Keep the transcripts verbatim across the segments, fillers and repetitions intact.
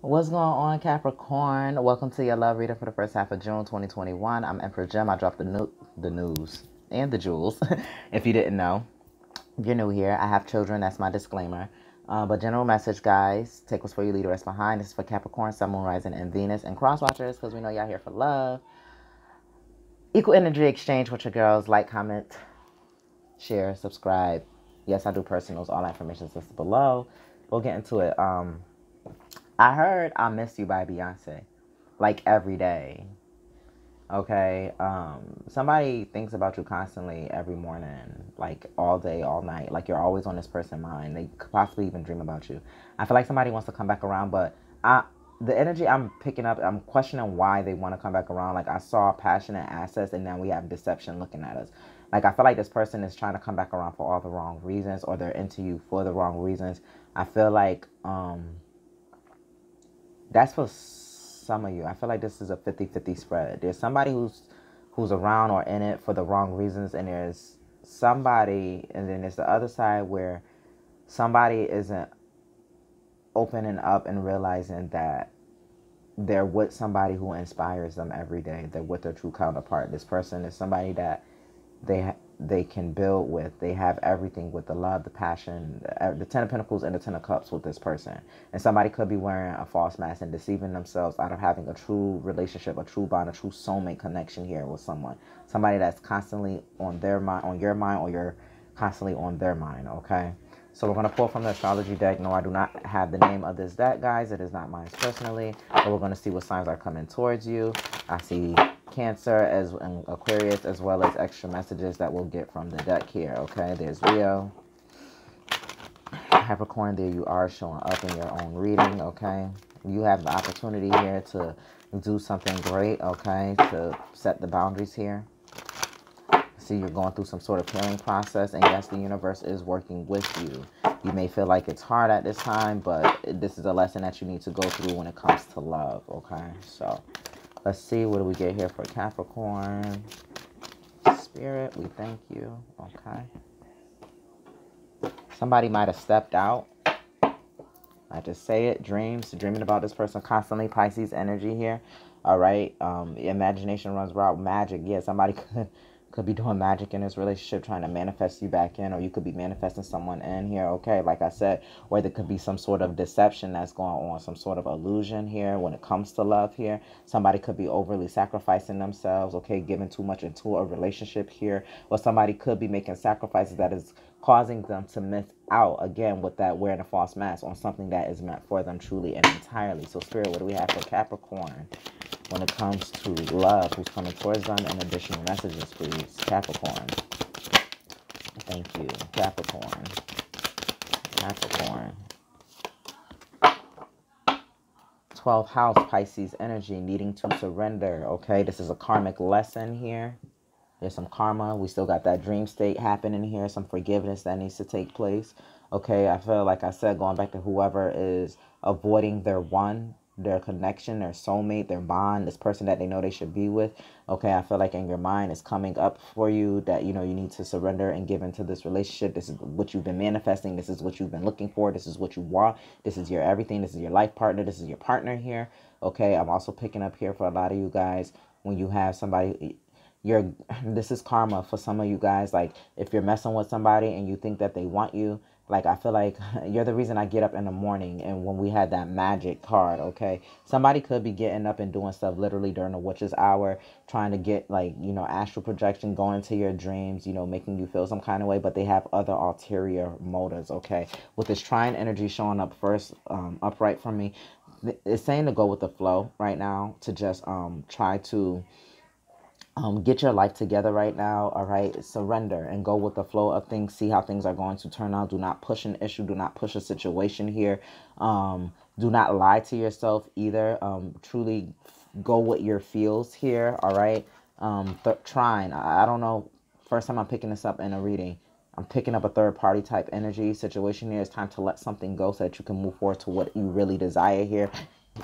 What's going on, Capricorn? Welcome to your love reading for the first half of June twenty twenty-one. I'm Empress Gem. I dropped the new the news and the jewels. If you didn't know, if you're new here, I have children. That's my disclaimer. Uh, but general message, guys, take what's for you, leave the rest behind. This is for Capricorn, Sun, Moon, Rising, and Venus, and cross watchers, because we know y'all here for love. Equal energy exchange with your girls. Like, comment, share, subscribe. Yes, I do personals. All information is listed below. We'll get into it. Um, I heard I Miss You by Beyonce, like, every day, okay? Um, somebody thinks about you constantly every morning, like, all day, all night. Like, you're always on this person's mind. They could possibly even dream about you. I feel like somebody wants to come back around, but I, the energy I'm picking up, I'm questioning why they want to come back around. Like, I saw passion and assets, and now we have deception looking at us. Like, I feel like this person is trying to come back around for all the wrong reasons, or they're into you for the wrong reasons. I feel like... um. That's for some of you. I feel like this is a fifty fifty spread. There's somebody who's who's around or in it for the wrong reasons, and there's somebody, and then there's the other side where somebody isn't opening up and realizing that they're with somebody who inspires them every day. They're with their true counterpart. This person is somebody that they they can build with. They have everything with the love, the passion, the, the Ten of Pentacles and the Ten of Cups with this person. And somebody could be wearing a false mask and deceiving themselves out of having a true relationship, a true bond, a true soulmate connection here with someone. Somebody that's constantly on their mind, on your mind, or you're constantly on their mind, okay? So we're going to pull from the astrology deck. No, I do not have the name of this deck, guys. It is not mine personally. But we're going to see what signs are coming towards you. I see Cancer as and Aquarius, as well as extra messages that we'll get from the deck here, okay? There's Leo, Capricorn. There you are, showing up in your own reading, okay? You have the opportunity here to do something great, okay? To set the boundaries here. See, you're going through some sort of healing process, and yes, the universe is working with you. You may feel like it's hard at this time, but this is a lesson that you need to go through when it comes to love, okay? So let's see, what do we get here for Capricorn? Spirit, we thank you. Okay. Somebody might have stepped out. I just say it. Dreams. Dreaming about this person constantly. Pisces energy here. All right. Um, imagination runs wild. Magic. Yeah, somebody could, could be doing magic in this relationship, trying to manifest you back in, or you could be manifesting someone in here. Okay. Like I said, where there could be some sort of deception that's going on, some sort of illusion here when it comes to love here. Somebody could be overly sacrificing themselves. Okay. Giving too much into a relationship here. Or somebody could be making sacrifices that is causing them to miss out, again, with that wearing a false mask, on something that is meant for them truly and entirely. So Spirit, what do we have for Capricorn when it comes to love, who's coming towards them, and additional messages, please? Capricorn. Thank you. Capricorn. Capricorn. twelfth house, Pisces energy, needing to surrender, okay? This is a karmic lesson here. There's some karma. We still got that dream state happening here, some forgiveness that needs to take place, okay? I feel like I said, going back to whoever is avoiding their one, their connection, their soulmate, their bond, this person that they know they should be with. Okay, I feel like in your mind it's coming up for you that, you know, you need to surrender and give into this relationship. This is what you've been manifesting. This is what you've been looking for. This is what you want. This is your everything. This is your life partner. This is your partner here. Okay, I'm also picking up here for a lot of you guys, when you have somebody, you're, this is karma for some of you guys. Like, if you're messing with somebody and you think that they want you, like, I feel like you're the reason I get up in the morning, and when we had that magic card, okay? Somebody could be getting up and doing stuff literally during the witch's hour, trying to get, like, you know, astral projection, going to your dreams, you know, making you feel some kind of way, but they have other ulterior motives, okay? With this trine energy showing up first, um, upright for me, it's saying to go with the flow right now, to just um try to... Um, get your life together right now, all right? Surrender and go with the flow of things. See how things are going to turn out. Do not push an issue. Do not push a situation here. Um, do not lie to yourself either. Um, truly go with your feels here, all right? Um, trying. I, I don't know. First time I'm picking this up in a reading. I'm picking up a third-party type energy situation here. It's time to let something go so that you can move forward to what you really desire here.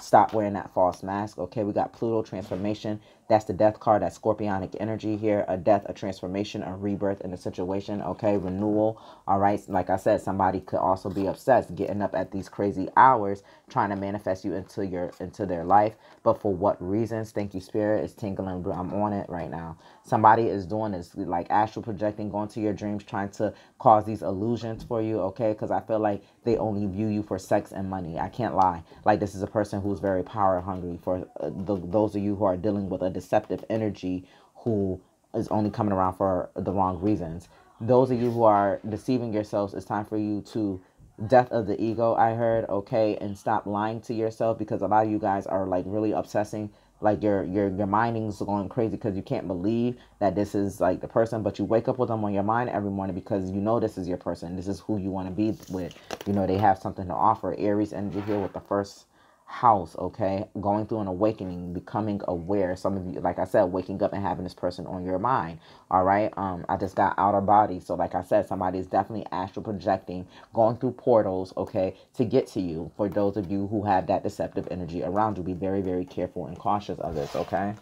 Stop wearing that false mask, okay? We got Pluto transformation. That's the death card. That's scorpionic energy here. A death, a transformation, a rebirth in the situation. Okay, renewal. All right. Like I said, somebody could also be obsessed, getting up at these crazy hours, trying to manifest you into your into their life. But for what reasons? Thank you, Spirit. It's tingling. I'm on it right now. Somebody is doing this, like astral projecting, going to your dreams, trying to cause these illusions for you. Okay, because I feel like they only view you for sex and money. I can't lie. Like, this is a person who's very power hungry. For uh, the, those of you who are dealing with a deceptive energy who is only coming around for the wrong reasons. Those of you who are deceiving yourselves, it's time for you to death of the ego, I heard, okay, and stop lying to yourself, because a lot of you guys are like really obsessing. Like your your your minding's going crazy because you can't believe that this is like the person, but you wake up with them on your mind every morning because you know this is your person. This is who you want to be with. You know they have something to offer. Aries energy here with the first house, okay? Going through an awakening, becoming aware. Some of you, like I said, waking up and having this person on your mind, all right? Um, I just got outer body. So like I said, somebody is definitely astral projecting, going through portals, okay, to get to you. For those of you who have that deceptive energy around you, be very, very careful and cautious of this, okay?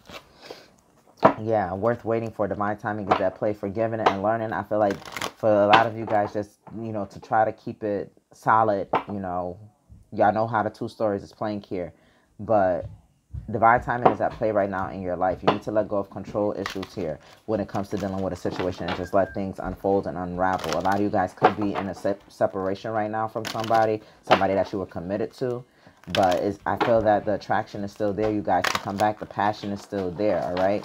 Yeah, worth waiting for. Divine timing is at play. Forgiving and learning. I feel like for a lot of you guys, just, you know, to try to keep it solid, you know, y'all know how the two stories is playing here, but divine timing is at play right now in your life. You need to let go of control issues here when it comes to dealing with a situation and just let things unfold and unravel. A lot of you guys could be in a se separation right now from somebody, somebody that you were committed to, but it's, I feel that the attraction is still there. You guys can come back. The passion is still there, all right?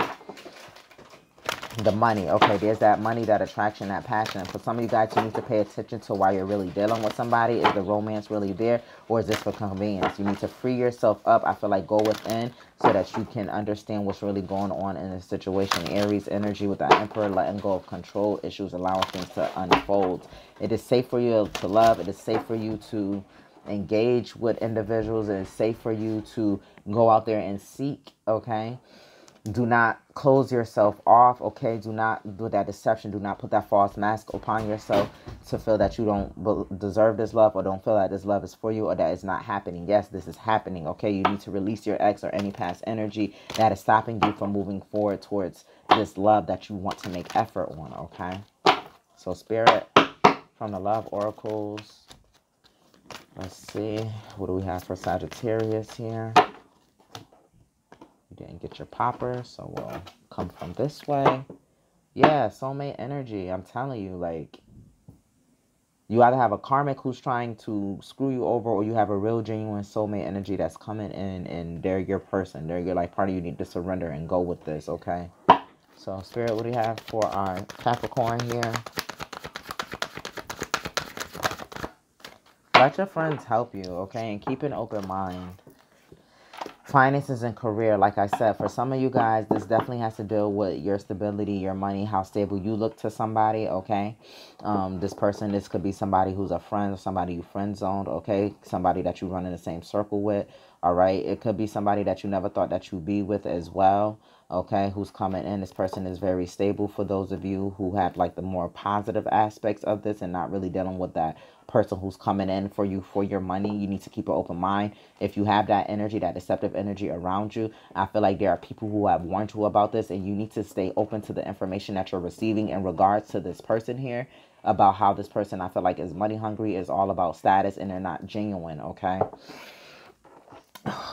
The money, okay, there's that money, that attraction, that passion. For some of you guys, you need to pay attention to why you're really dealing with somebody. Is the romance really there, or is this for convenience? You need to free yourself up. I feel like go within so that you can understand what's really going on in this situation. Aries energy with that Emperor, letting go of control issues, allowing things to unfold. It is safe for you to love. It is safe for you to engage with individuals. It is safe for you to go out there and seek, okay? Do not close yourself off, okay? Do not do that deception. Do not put that false mask upon yourself to feel that you don't deserve this love, or don't feel that this love is for you, or that it's not happening. Yes, this is happening, okay? You need to release your ex or any past energy that is stopping you from moving forward towards this love that you want to make effort on, okay? So Spirit, from the Love Oracles, let's see. What do we have for Sagittarius here? Didn't get your popper, so we'll come from this way. Yeah, soulmate energy. I'm telling you, like, you either have a karmic who's trying to screw you over, or you have a real genuine soulmate energy that's coming in, and they're your person. They're your life partner. You need to surrender and go with this, okay? So, Spirit, what do you have for our Capricorn here? Let your friends help you, okay? And keep an open mind. Finances and career, like I said, for some of you guys, this definitely has to deal with your stability, your money, how stable you look to somebody, okay? Um, this person, this could be somebody who's a friend, or somebody you friend-zoned, okay? Somebody that you run in the same circle with, all right? It could be somebody that you never thought that you'd be with as well, okay? Who's coming in. This person is very stable. For those of you who have, like, the more positive aspects of this and not really dealing with that person who's coming in for you for your money, you need to keep an open mind. If you have that energy, that deceptive energy around you, I feel like there are people who have warned you about this, and you need to stay open to the information that you're receiving in regards to this person here, about how this person, I feel like, is money hungry, is all about status, and they're not genuine, okay?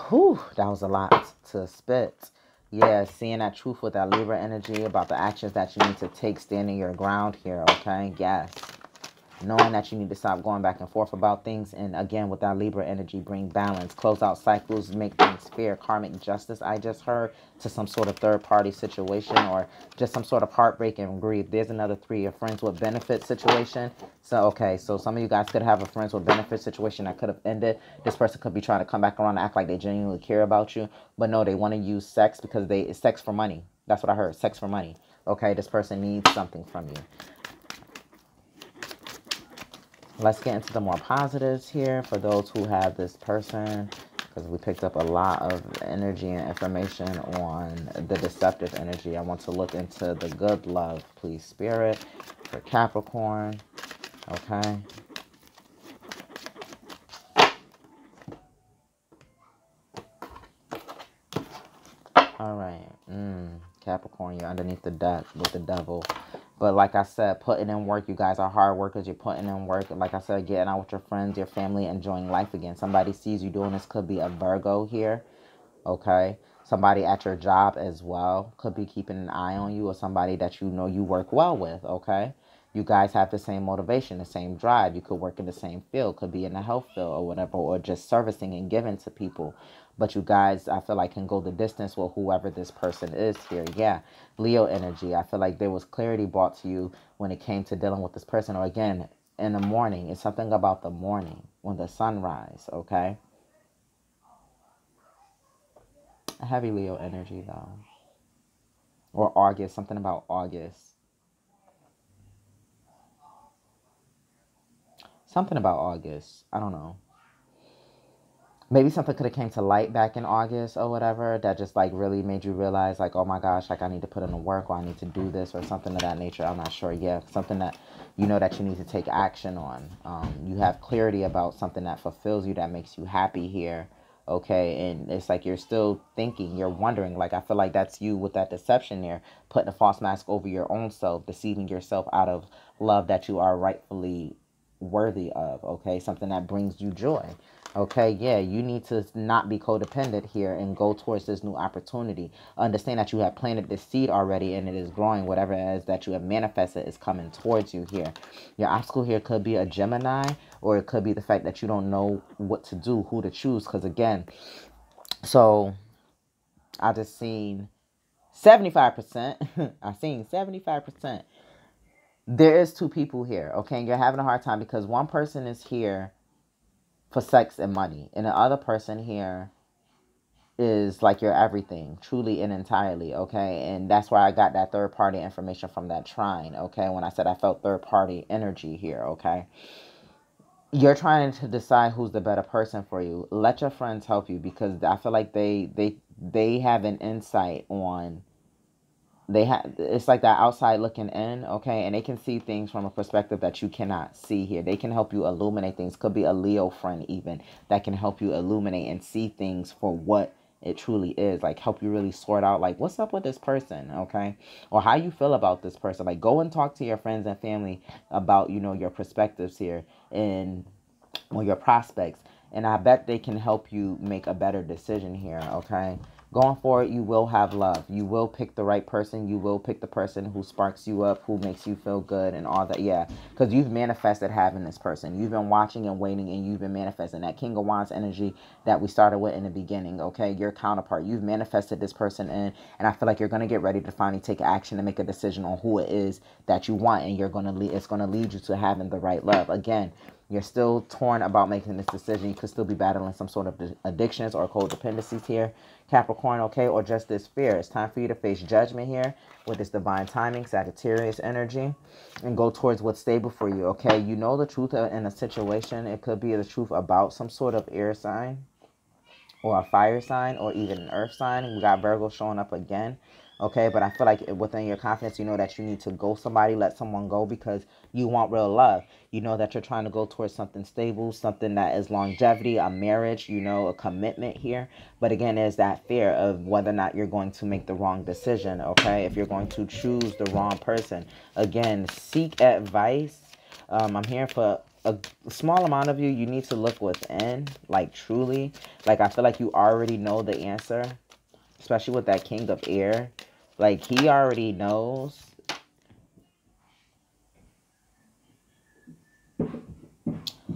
Whew, that was a lot to spit. Yeah, seeing that truth with that Libra energy about the actions that you need to take, standing your ground here, okay? Yes. Knowing that you need to stop going back and forth about things. And again, with that Libra energy, bring balance. Close out cycles. Make things fair. Karmic justice, I just heard, to some sort of third-party situation, or just some sort of heartbreak and grief. There's another three, a friends with benefit situation. So, okay, so some of you guys could have a friends with benefit situation that could have ended. This person could be trying to come back around and act like they genuinely care about you. But no, they want to use sex because they it's sex for money. That's what I heard, sex for money. Okay, this person needs something from you. Let's get into the more positives here for those who have this person, because we picked up a lot of energy and information on the deceptive energy. I want to look into the good love, please, Spirit, for Capricorn, okay? All right. Mm. Capricorn, you're underneath the deck with the devil. But like I said, putting in work, you guys are hard workers. You're putting in work. Like I said, getting out with your friends, your family, enjoying life again. Somebody sees you doing this. Could be a Virgo here, okay? Somebody at your job as well. Could be keeping an eye on you, or somebody that you know you work well with, okay? You guys have the same motivation, the same drive. You could work in the same field. Could be in the health field or whatever, or just servicing and giving to people. But you guys, I feel like, can go the distance with whoever this person is here. Yeah, Leo energy. I feel like there was clarity brought to you when it came to dealing with this person. Or again, in the morning. It's something about the morning when the sunrise, okay? Heavy Leo energy, though. Or August. Something about August. Something about August. I don't know. Maybe something could have came to light back in August or whatever that just, like, really made you realize, like, oh, my gosh, like, I need to put in the work, or I need to do this, or something of that nature. I'm not sure. Yeah, something that you know that you need to take action on. Um, you have clarity about something that fulfills you, that makes you happy here, okay? And it's like you're still thinking, you're wondering. Like, I feel like that's you with that deception there, putting a false mask over your own self, deceiving yourself out of love that you are rightfully worthy of, okay? Something that brings you joy. Okay, yeah, you need to not be codependent here and go towards this new opportunity. Understand that you have planted this seed already and it is growing. Whatever it is that you have manifested is coming towards you here. Your obstacle here could be a Gemini, or it could be the fact that you don't know what to do, who to choose. Because again, so I just seen seventy-five percent. I seen seventy-five percent. There is two people here, okay? And you're having a hard time because one person is here for sex and money, and the other person here is like your everything, truly and entirely, okay? And that's why I got that third party information from that trine, okay? When I said I felt third party energy here, okay? You're trying to decide who's the better person for you. Let your friends help you, because I feel like they they they have an insight on. They have, it's like that outside looking in, okay? And they can see things from a perspective that you cannot see here. They can help you illuminate things. Could be a Leo friend even that can help you illuminate and see things for what it truly is. Like, help you really sort out, like, what's up with this person, okay? Or how you feel about this person. Like, go and talk to your friends and family about, you know, your perspectives here and or your prospects. And I bet they can help you make a better decision here, okay? Going forward, you will have love. You will pick the right person. You will pick the person who sparks you up, who makes you feel good and all that. Yeah, because you've manifested having this person. You've been watching and waiting, and you've been manifesting that King of Wands energy that we started with in the beginning, okay? Your counterpart. You've manifested this person in, and I feel like you're going to get ready to finally take action and make a decision on who it is that you want, and you're going to lead, it's going to lead you to having the right love. Again, you're still torn about making this decision. You could still be battling some sort of addictions or codependencies here, Capricorn, okay? Or just this fear. It's time for you to face judgment here with this divine timing, Sagittarius energy, and go towards what's stable for you, okay? You know the truth in a situation. It could be the truth about some sort of air sign or a fire sign or even an earth sign. We got Virgo showing up again. Okay, but I feel like within your confidence, you know that you need to go somebody, let someone go, because you want real love. You know that you're trying to go towards something stable, something that is longevity, a marriage, you know, a commitment here. But again, there's that fear of whether or not you're going to make the wrong decision, okay? If you're going to choose the wrong person. Again, seek advice. Um, I'm here for a small amount of you. You need to look within, like, truly. Like, I feel like you already know the answer, especially with that King of Air. Like, he already knows.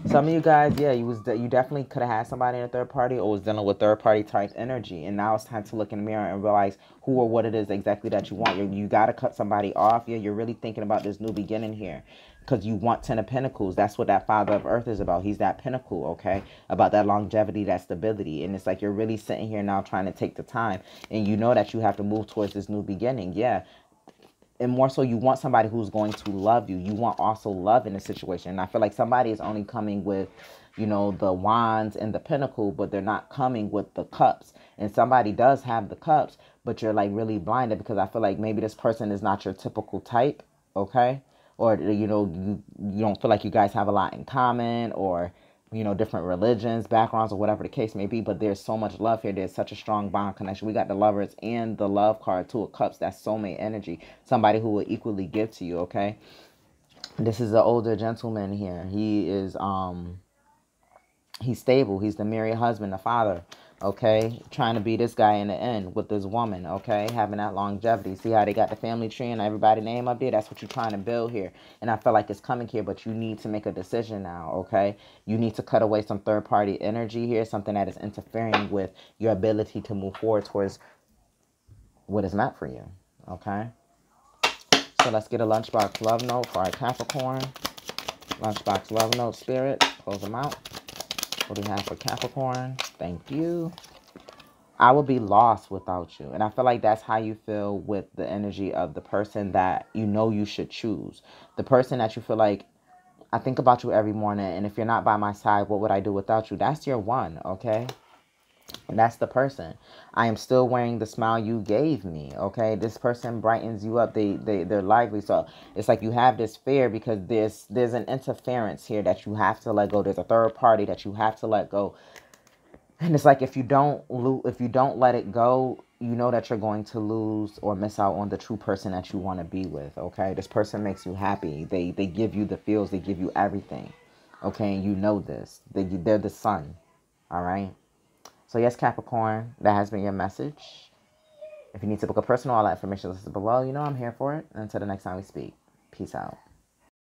Some of you guys, yeah, you was you definitely could have had somebody in a third party or was dealing with third party type energy. And now it's time to look in the mirror and realize who or what it is exactly that you want. You're, you got to cut somebody off. Yeah, you're really thinking about this new beginning here because you want Ten of Pentacles. That's what that Father of Earth is about. He's that pinnacle, okay? About that longevity, that stability. And it's like you're really sitting here now trying to take the time. And you know that you have to move towards this new beginning, yeah. And more so, you want somebody who's going to love you. You want also love in a situation. And I feel like somebody is only coming with, you know, the wands and the pinnacle, but they're not coming with the cups. And somebody does have the cups, but you're, like, really blinded because I feel like maybe this person is not your typical type, okay? Or, you know, you, you don't feel like you guys have a lot in common, or you know, different religions, backgrounds, or whatever the case may be. But there's so much love here. There's such a strong bond connection. We got the Lovers and the Love card, Two of Cups. That's soulmate energy. Somebody who will equally give to you, okay? This is an older gentleman here. He is, um, he's stable. He's the married husband, the father, okay? Trying to be this guy in the end with this woman, okay? Having that longevity. See how they got the family tree and everybody's name up there? That's what you're trying to build here. And I feel like it's coming here, but you need to make a decision now, okay? You need to cut away some third-party energy here, something that is interfering with your ability to move forward towards what is not for you, okay? So let's get a Lunchbox Love Note for our Capricorn. Lunchbox Love Note, Spirit. Close them out. What do we have for Capricorn? Thank you. I would be lost without you. And I feel like that's how you feel with the energy of the person that you know you should choose. The person that you feel like, I think about you every morning, and if you're not by my side, what would I do without you? That's your one, okay? And that's the person. I am still wearing the smile you gave me, okay? This person brightens you up. They, they, they're lively. So it's like you have this fear because there's, there's an interference here that you have to let go. There's a third party that you have to let go. And it's like if you don't, if you don't let it go, you know that you're going to lose or miss out on the true person that you want to be with, okay? This person makes you happy. They, they give you the feels. They give you everything, okay? And you know this. They, they're the sun, all right? So yes, Capricorn, that has been your message. If you need to book a personal, all that information is listed below. You know I'm here for it. Until the next time we speak, peace out.